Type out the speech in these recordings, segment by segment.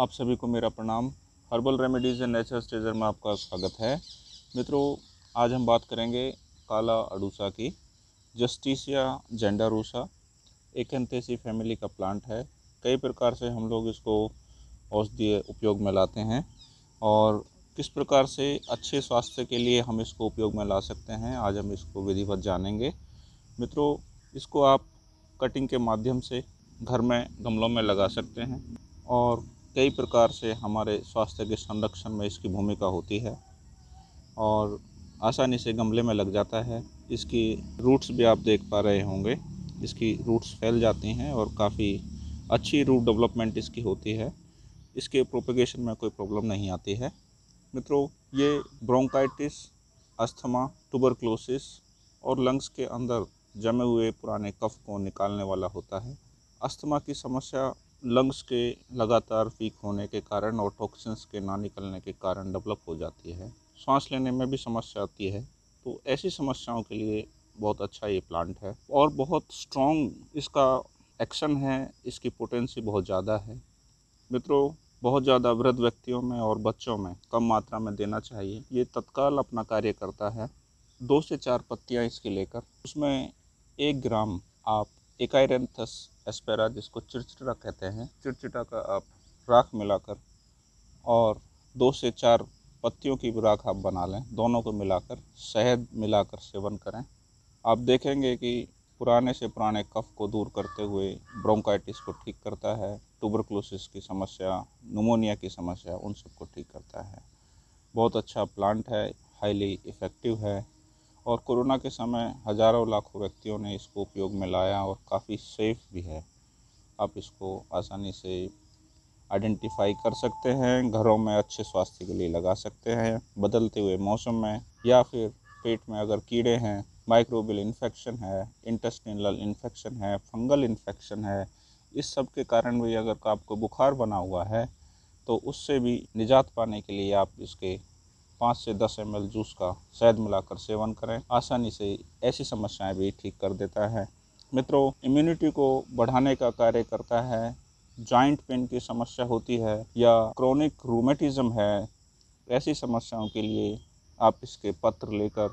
आप सभी को मेरा प्रणाम। Herbal remedies and nature's treasure में आपका स्वागत है। मित्रों, आज हम बात करेंगे काला अडूसा की। जस्टिसिया जेंडारूसा एकंथेसी फैमिली का प्लांट है। कई प्रकार से हम लोग इसको औषधीय उपयोग में लाते हैं और किस प्रकार से अच्छे स्वास्थ्य के लिए हम इसको उपयोग में ला सकते हैं, आज हम इसको विधिवत जानेंगे। मित्रों, इसको आप कटिंग के माध्यम से घर में गमलों में लगा सकते हैं और कई प्रकार से हमारे स्वास्थ्य के संरक्षण में इसकी भूमिका होती है और आसानी से गमले में लग जाता है। इसकी रूट्स भी आप देख पा रहे होंगे, इसकी रूट्स फैल जाती हैं और काफ़ी अच्छी रूट डेवलपमेंट इसकी होती है। इसके प्रोपेगेशन में कोई प्रॉब्लम नहीं आती है। मित्रों, ये ब्रोंकाइटिस, अस्थमा, ट्यूबरक्लोसिस और लंग्स के अंदर जमे हुए पुराने कफ को निकालने वाला होता है। अस्थमा की समस्या लंग्स के लगातार वीक होने के कारण और टॉक्सिन्स के ना निकलने के कारण डेवलप हो जाती है। सांस लेने में भी समस्या आती है, तो ऐसी समस्याओं के लिए बहुत अच्छा ये प्लांट है और बहुत स्ट्रॉन्ग इसका एक्शन है, इसकी पोटेंसी बहुत ज़्यादा है। मित्रों, बहुत ज़्यादा वृद्ध व्यक्तियों में और बच्चों में कम मात्रा में देना चाहिए। ये तत्काल अपना कार्य करता है। 2 से 4 पत्तियाँ इसकी लेकर उसमें 1 ग्राम आप एकाइरेंथस एस्पेरा, जिसको चिरचिटा कहते हैं, चिरचिटा का आप राख मिलाकर और 2 से 4 पत्तियों की भी राख आप बना लें। दोनों को मिलाकर, शहद मिलाकर सेवन करें। आप देखेंगे कि पुराने से पुराने कफ को दूर करते हुए ब्रोंकाइटिस को ठीक करता है, ट्यूबरक्लोसिस की समस्या, न्यूमोनिया की समस्या, उन सबको ठीक करता है। बहुत अच्छा प्लांट है, हाईली इफ़ेक्टिव है और कोरोना के समय हज़ारों लाखों व्यक्तियों ने इसको उपयोग में लाया और काफ़ी सेफ़ भी है। आप इसको आसानी से आइडेंटिफाई कर सकते हैं, घरों में अच्छे स्वास्थ्य के लिए लगा सकते हैं। बदलते हुए मौसम में या फिर पेट में अगर कीड़े हैं, माइक्रोबियल इन्फेक्शन है, इंटेस्टिनल इन्फेक्शन है, फंगल इन्फेक्शन है, इस सब के कारण भी अगर आपको बुखार बना हुआ है तो उससे भी निजात पाने के लिए आप इसके 5 से 10 ml जूस का शहद मिलाकर सेवन करें। आसानी से ऐसी समस्याएं भी ठीक कर देता है। मित्रों, इम्यूनिटी को बढ़ाने का कार्य करता है। जॉइंट पेन की समस्या होती है या क्रॉनिक रूमेटिज़म है, ऐसी समस्याओं के लिए आप इसके पत्र लेकर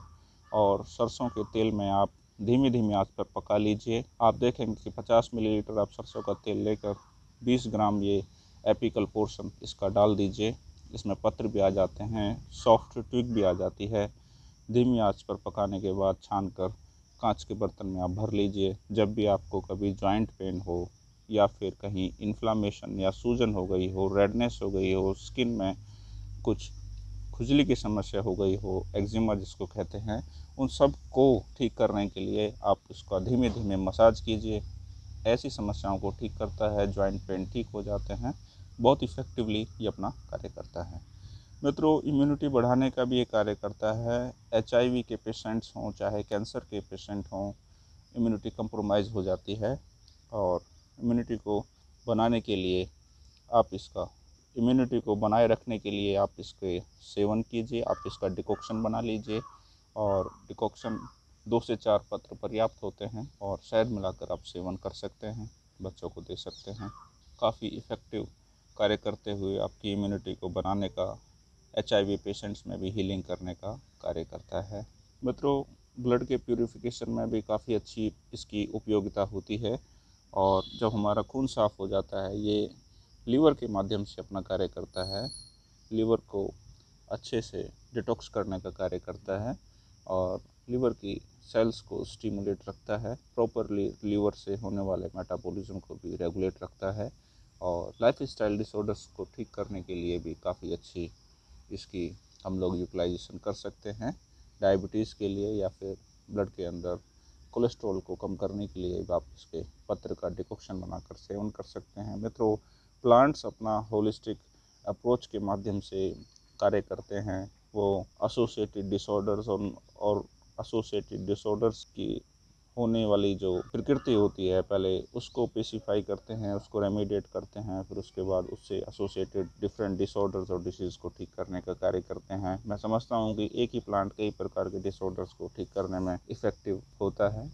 और सरसों के तेल में आप धीमी धीमी आंच पर पका लीजिए। आप देखेंगे कि 50 मिलीलीटर आप सरसों का तेल लेकर 20 ग्राम ये एपिकल पोर्शन इसका डाल दीजिए। इसमें पत्र भी आ जाते हैं, सॉफ्ट ट्विग भी आ जाती है। धीमी आंच पर पकाने के बाद छानकर कांच के बर्तन में आप भर लीजिए। जब भी आपको कभी जॉइंट पेन हो या फिर कहीं इन्फ्लामेशन या सूजन हो गई हो, रेडनेस हो गई हो, स्किन में कुछ खुजली की समस्या हो गई हो, एक्जिमा जिसको कहते हैं, उन सब को ठीक करने के लिए आप इसका धीमे धीमे मसाज कीजिए। ऐसी समस्याओं को ठीक करता है, जॉइंट पेन ठीक हो जाते हैं। बहुत इफ़ेक्टिवली ये अपना कार्य करता है। मित्रों, इम्यूनिटी बढ़ाने का भी ये कार्य करता है। HIV के पेशेंट्स हों चाहे कैंसर के पेशेंट हों, इम्यूनिटी कंप्रोमाइज़ हो जाती है और इम्यूनिटी को बनाने के लिए आप इसका, इम्यूनिटी को बनाए रखने के लिए आप इसके सेवन कीजिए। आप इसका डिकॉक्शन बना लीजिए और डिकॉक्शन 2 से 4 पत्र पर्याप्त होते हैं और शहद मिलाकर आप सेवन कर सकते हैं, बच्चों को दे सकते हैं। काफ़ी इफ़ेक्टिव कार्य करते हुए आपकी इम्यूनिटी को बनाने का, HIV पेशेंट्स में भी हीलिंग करने का कार्य करता है। मित्रों, ब्लड के प्यूरिफिकेशन में भी काफ़ी अच्छी इसकी उपयोगिता होती है और जब हमारा खून साफ हो जाता है, ये लीवर के माध्यम से अपना कार्य करता है। लीवर को अच्छे से डिटॉक्स करने का कार्य करता है और लीवर की सेल्स को स्टिमुलेट रखता है। प्रॉपरली लीवर से होने वाले मेटाबॉलिज्म को भी रेगुलेट रखता है और लाइफस्टाइल डिसऑर्डर्स को ठीक करने के लिए भी काफ़ी अच्छी इसकी हम लोग यूटिलाइजेशन कर सकते हैं। डायबिटीज़ के लिए या फिर ब्लड के अंदर कोलेस्ट्रॉल को कम करने के लिए आप इसके पत्र का डिकॉक्शन बनाकर सेवन कर सकते हैं। मित्रों, प्लांट्स अपना होलिस्टिक अप्रोच के माध्यम से कार्य करते हैं। वो एसोसिएटेड डिसऑर्डर्स और एसोसिएटेड डिसऑर्डर्स की होने वाली जो प्रकृति होती है, पहले उसको पेसिफाई करते हैं, उसको रेमेडिएट करते हैं, फिर उसके बाद उससे एसोसिएटेड डिफरेंट डिसऑर्डर्स और डिसीज़ को ठीक करने का कार्य करते हैं। मैं समझता हूँ कि एक ही प्लांट कई प्रकार के डिसऑर्डर्स को ठीक करने में इफ़ेक्टिव होता है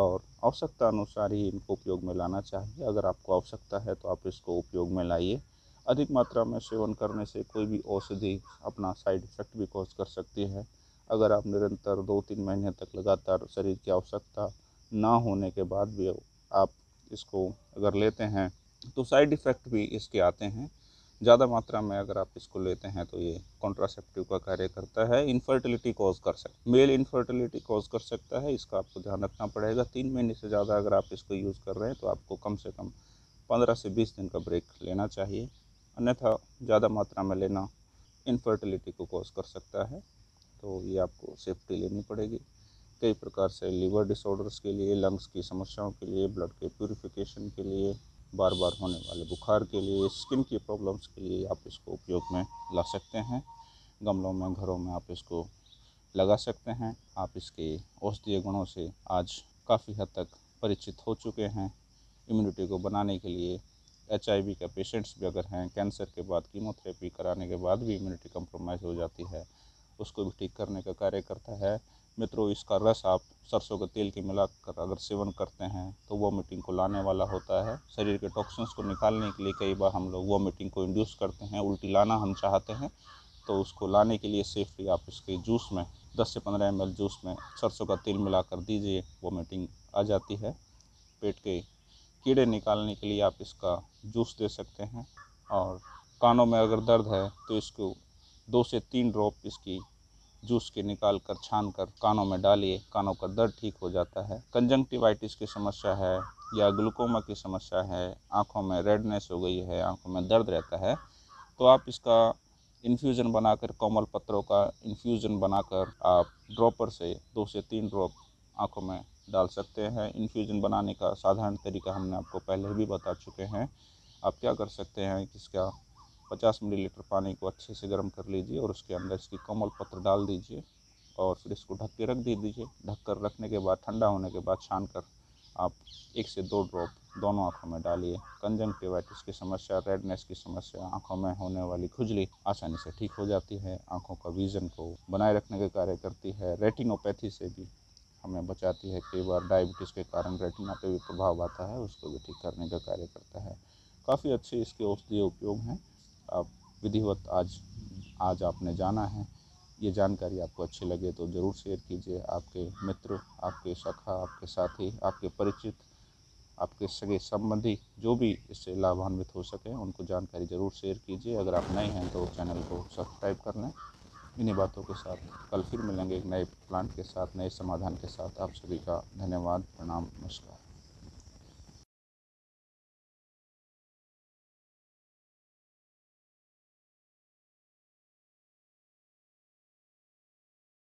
और आवश्यकता अनुसार ही इनको उपयोग में लाना चाहिए। अगर आपको आवश्यकता है तो आप इसको उपयोग में लाइए। अधिक मात्रा में सेवन करने से कोई भी औषधि अपना साइड इफेक्ट भी कॉज कर सकती है। अगर आप निरंतर 2-3 महीने तक लगातार शरीर की आवश्यकता ना होने के बाद भी आप इसको अगर लेते हैं तो साइड इफ़ेक्ट भी इसके आते हैं। ज़्यादा मात्रा में अगर आप इसको लेते हैं तो ये कॉन्ट्रासेप्टिव का कार्य करता है, इनफर्टिलिटी कॉज कर सकता है, मेल इनफर्टिलिटी कॉज कर सकता है। इसका आपको ध्यान रखना पड़ेगा। 3 महीने से ज़्यादा अगर आप इसको यूज़ कर रहे हैं तो आपको कम से कम 15 से 20 दिन का ब्रेक लेना चाहिए, अन्यथा ज़्यादा मात्रा में लेना इनफर्टिलिटी को कॉज कर सकता है। तो ये आपको सेफ्टी लेनी पड़ेगी। कई प्रकार से लीवर डिसऑर्डर्स के लिए, लंग्स की समस्याओं के लिए, ब्लड के प्योरीफिकेशन के लिए, बार बार होने वाले बुखार के लिए, स्किन की प्रॉब्लम्स के लिए आप इसको उपयोग में ला सकते हैं। गमलों में, घरों में आप इसको लगा सकते हैं। आप इसके औषधीय गुणों से आज काफ़ी हद तक परिचित हो चुके हैं। इम्यूनिटी को बनाने के लिए HIV के पेशेंट्स भी अगर हैं, कैंसर के बाद कीमोथेरेपी कराने के बाद भी इम्यूनिटी कम्प्रोमाइज़ हो जाती है, उसको भी ठीक करने का कार्य करता है। मित्रों, इसका रस आप सरसों के तेल के मिलाकर अगर सेवन करते हैं तो वॉमिटिंग को लाने वाला होता है। शरीर के टॉक्सिन्स को निकालने के लिए कई बार हम लोग वॉमिटिंग को इंड्यूस करते हैं, उल्टी लाना हम चाहते हैं, तो उसको लाने के लिए सेफ्टी आप इसके जूस में 10 से 15 ml जूस में सरसों का तेल मिलाकर दीजिए, वॉमिटिंग आ जाती है। पेट के कीड़े निकालने के लिए आप इसका जूस दे सकते हैं। और कानों में अगर दर्द है तो इसको 2 से 3 ड्रॉप इसकी जूस के निकाल कर छान कर कानों में डालिए, कानों का दर्द ठीक हो जाता है। कंजंक्टिवाइटिस की समस्या है या ग्लूकोमा की समस्या है, आँखों में रेडनेस हो गई है, आँखों में दर्द रहता है, तो आप इसका इन्फ्यूज़न बनाकर, कोमल पत्रों का इन्फ्यूज़न बनाकर आप ड्रॉपर से 2 से 3 ड्रॉप आँखों में डाल सकते हैं। इन्फ्यूज़न बनाने का साधारण तरीका हमने आपको पहले भी बता चुके हैं। आप क्या कर सकते हैं कि इसका 50 मिलीलीटर पानी को अच्छे से गर्म कर लीजिए और उसके अंदर इसकी कोमल पत्र डाल दीजिए और फिर इसको ढक के रख दीजिए। ढक कर रखने के बाद ठंडा होने के बाद छान कर आप 1 से 2 ड्रॉप दोनों आँखों में डालिए। कंजंक्टिवाइटिस की समस्या, रेडनेस की समस्या, आँखों में होने वाली खुजली आसानी से ठीक हो जाती है। आँखों का विज़न को बनाए रखने का कार्य करती है। रेटिनोपैथी से भी हमें बचाती है। कई बार डायबिटीज़ के कारण रेटिना पर भी प्रभाव आता है, उसको भी ठीक करने का कार्य करता है। काफ़ी अच्छे इसके औषधीय उपयोग हैं। आप विधिवत आज आपने जाना है। ये जानकारी आपको अच्छी लगे तो ज़रूर शेयर कीजिए। आपके मित्र, आपके सखा, आपके साथी, आपके परिचित, आपके सगे संबंधी जो भी इससे लाभान्वित हो सके उनको जानकारी ज़रूर शेयर कीजिए। अगर आप नए हैं तो चैनल को सब्सक्राइब कर लें। इन्हीं बातों के साथ कल फिर मिलेंगे एक नए प्लांट के साथ, नए समाधान के साथ। आप सभी का धन्यवाद, प्रणाम, नमस्कार।